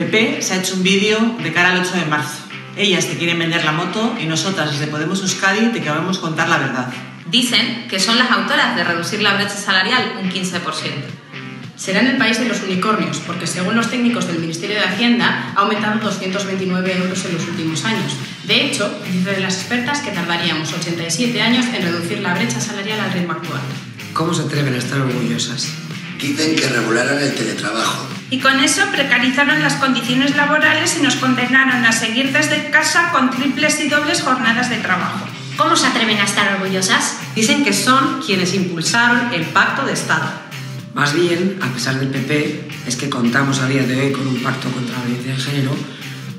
PP se ha hecho un vídeo de cara al 8 de marzo. Ellas te quieren vender la moto y nosotras desde Podemos-Euskadi te queremos contar la verdad. Dicen que son las autoras de reducir la brecha salarial un 15%. Serán el país de los unicornios, porque según los técnicos del Ministerio de Hacienda ha aumentado 229 € en los últimos años. De hecho, dicen las expertas que tardaríamos 87 años en reducir la brecha salarial al ritmo actual. ¿Cómo se atreven a estar orgullosas? Dicen que regularan el teletrabajo. Y con eso precarizaron las condiciones laborales y nos condenaron a seguir desde casa con triples y dobles jornadas de trabajo. ¿Cómo se atreven a estar orgullosas? Dicen que son quienes impulsaron el Pacto de Estado. Más bien, a pesar del PP, es que contamos a día de hoy con un pacto contra la violencia de género,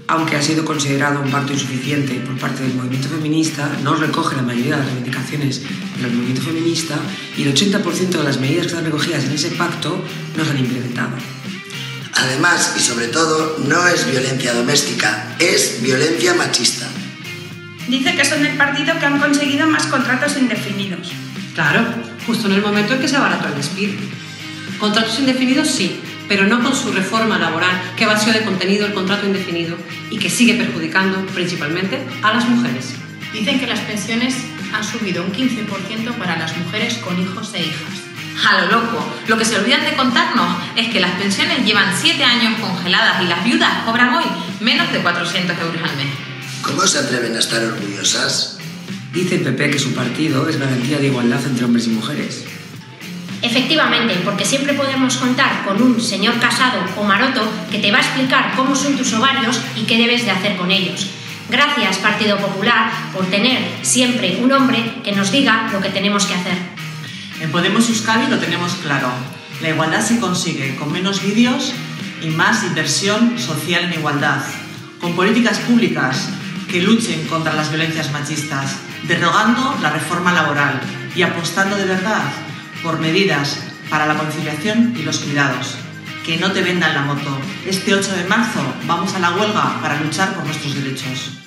aunque ha sido considerado un pacto insuficiente por parte del movimiento feminista, no recoge la mayoría de las reivindicaciones del movimiento feminista y el 80% de las medidas que están recogidas en ese pacto no se han implementado. Además, y sobre todo, no es violencia doméstica, es violencia machista. Dice que son el partido que han conseguido más contratos indefinidos. Claro, justo en el momento en que se abarató el despido. Contratos indefinidos sí, pero no con su reforma laboral, que vació de contenido el contrato indefinido y que sigue perjudicando principalmente a las mujeres. Dicen que las pensiones han subido un 15% para las mujeres con hijos e hijas. A lo loco, lo que se olvidan de contarnos es que las pensiones llevan 7 años congeladas y las viudas cobran hoy menos de 400 € al mes. ¿Cómo se atreven a estar orgullosas? Dice el PP que su partido es garantía de igualdad entre hombres y mujeres. Efectivamente, porque siempre podemos contar con un señor casado o maroto que te va a explicar cómo son tus ovarios y qué debes de hacer con ellos. Gracias, Partido Popular, por tener siempre un hombre que nos diga lo que tenemos que hacer. En Podemos-Euskadi lo tenemos claro. La igualdad se consigue con menos vídeos y más inversión social en igualdad, con políticas públicas que luchen contra las violencias machistas, derogando la reforma laboral y apostando de verdad por medidas para la conciliación y los cuidados. Que no te vendan la moto. Este 8 de marzo vamos a la huelga para luchar por nuestros derechos.